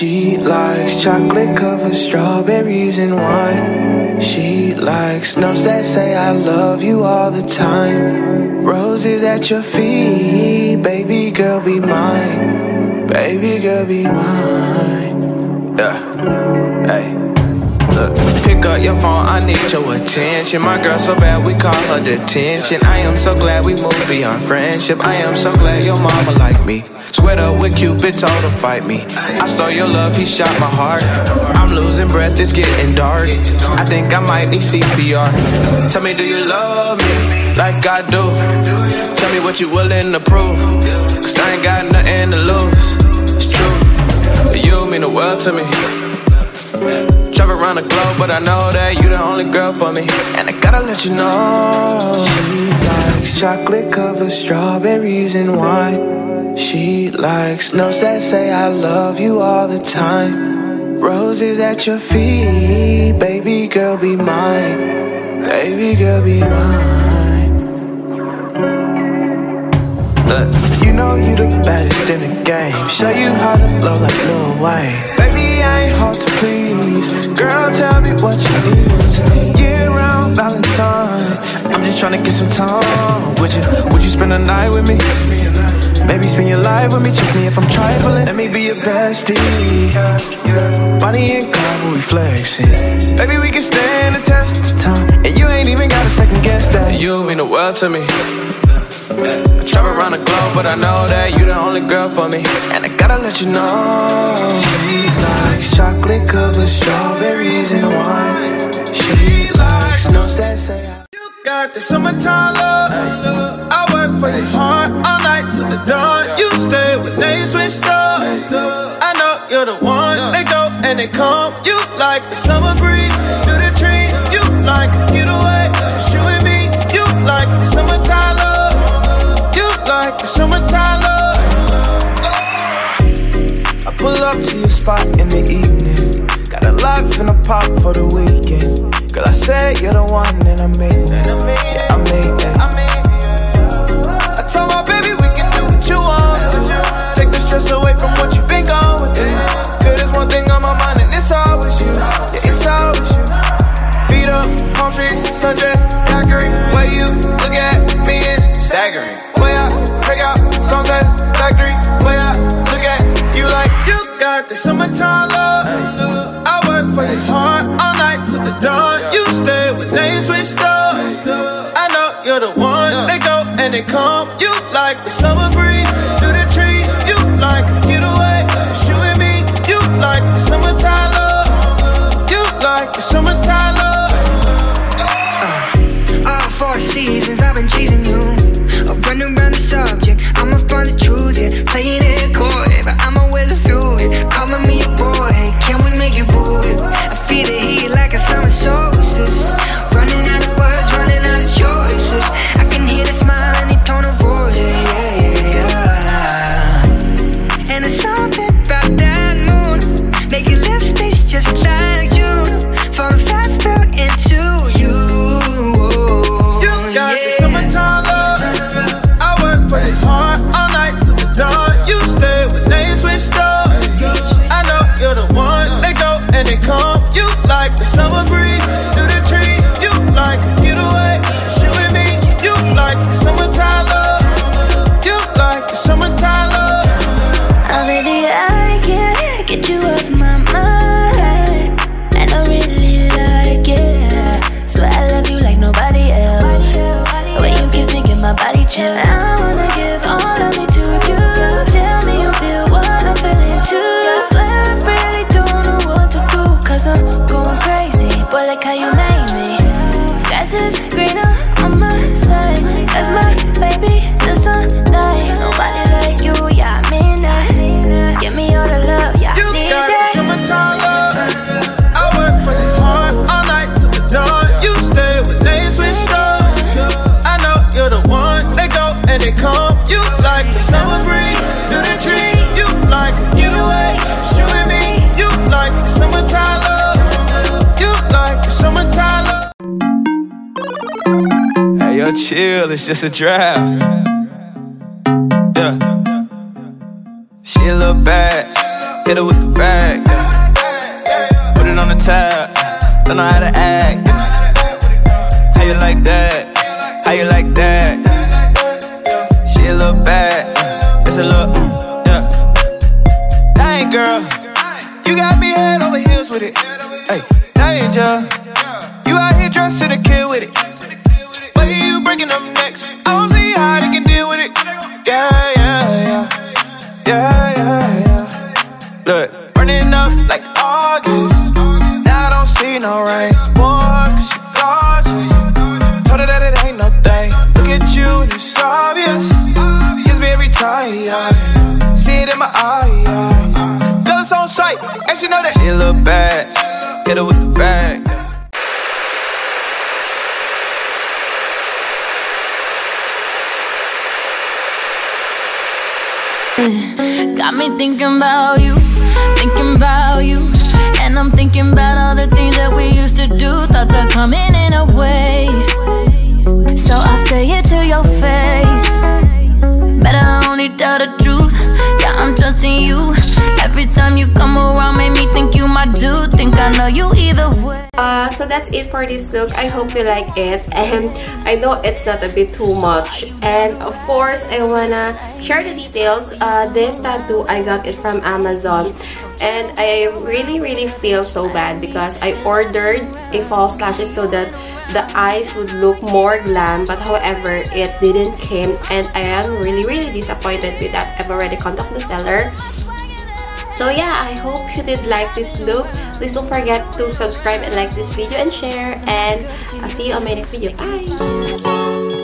She likes chocolate covered strawberries and wine. She likes notes that say I love you all the time. Roses at your feet, baby girl be mine. Baby girl be mine. Yeah, hey. Pick up your phone, I need your attention. My girl so bad, we call her detention. I am so glad we moved beyond friendship. I am so glad your mama like me. Squared up with Cupid, told her fight me. I stole your love, he shot my heart. I'm losing breath, it's getting dark. I think I might need CPR. Tell me, do you love me like I do? Tell me what you willing to prove, 'cause I ain't got nothing to lose. It's true, you mean the world to me. Travel around the globe, but I know that you the only girl for me, and I gotta let you know. She likes chocolate covered strawberries and wine. She likes notes that say I love you all the time. Roses at your feet, baby girl be mine. Baby girl be mine. Look, you know you the baddest in the game. Show you how to blow like Lil Wayne. Baby, I ain't hard to please. Girl, tell me what you need. Year-round Valentine, I'm just tryna get some time. Would you spend the night with me? Maybe spend your life with me. Check me if I'm trifling. Let me be your bestie. Body and God, we flexing. Baby, we can stand the test of time, and you ain't even gotta second guess that. You mean the world to me. I travel around the globe, but I know that you the only girl for me, and I gotta let you know. She likes chocolate covered strawberries and wine. She likes notes that say you got the summertime love. I work for your heart all night till the dawn. You stay when they switch up. I know you're the one. They go and they come. You like the summer breeze through the trees. You like a getaway. It's you and me. You like the summertime love. The summertime love. I pull up to your spot in the evening. Got a lot finna pop for the weekend. Girl, I say you're the one and I mean that. Yeah, I mean that. I told my baby we can do what you want. Take the stress away from what you've been going through. Girl, there's one thing on my mind and it's always you. Yeah, it's always you. Feet up, palm trees, sundress, daiquiri. Way you look at me is staggering. Way I break out, sunset, factory, way I look at you like you got the summertime love. I work for your heart all night till the dawn. You stay when they switch up. I know you're the one. They go and they come. You like the summer breeze through the trees. You like a getaway. It's you and me. You like the summertime love. You like the summertime love. All four seasons I've been cheesing you. Running around the subject, I'ma find the truth, yeah. Playing it coy, but I'ma weather through it. Calling me a boy, can we make it boy? I feel the heat like a summer solstice. Running out of words, running out of choices. I can hear the smile and the tone of voice, yeah, yeah, yeah. And it's something about that moon. Make your lips taste just like June. Falling faster into you. You got the summertime love. For your heart all night till the dawn. You stay when they switched up. I know you're the one. They go and they come. You like the summer breeze through the trees. You like a getaway. It's you and me. You like the summertime love. You like the summertime love. Oh baby, I can't get you off my mind. I don't really like it. Swear I love you like nobody else. The way you kiss me, get my body chill. Chill, it's just a draft. Yeah. She look bad. Hit her with the bag, yeah. Put it on the tab. Don't know how to act, yeah. How you like that? How you like that? She a little bad. It's a little, yeah. Dang, girl, you got me head over heels with it. Hey, danger, you out here dressing a kid with it. But you breaking up next. I don't see how they can deal with it. Yeah, yeah, yeah, yeah, yeah, yeah. Look, burning up like August. Now I don't see no rain. Spoiled 'cause she gorgeous. Told her that it ain't no thing. Look at you and it's obvious. Gives me every time. See it in my eye. Guns on sight, and she know that. She a little bad. Hit her with the bag. Got me thinking about you, thinking about you. And I'm thinking about all the things that we used to do. Thoughts are coming in a wave, so I'll say it to your face. Better only tell the truth, yeah, I'm trusting you. Every time you come around, make me think you my dude. Think I know you either way. So that's it for this look. I hope you like it, and I know it's not a bit too much. And of course, I wanna share the details. This tattoo, I got it from Amazon, and I really feel so bad because I ordered a false lashes so that the eyes would look more glam, but however, it didn't came, and I am really disappointed with that. I've already contacted the seller. So yeah, I hope you did like this look. Please don't forget to subscribe and like this video and share. And I'll see you on my next video. Bye!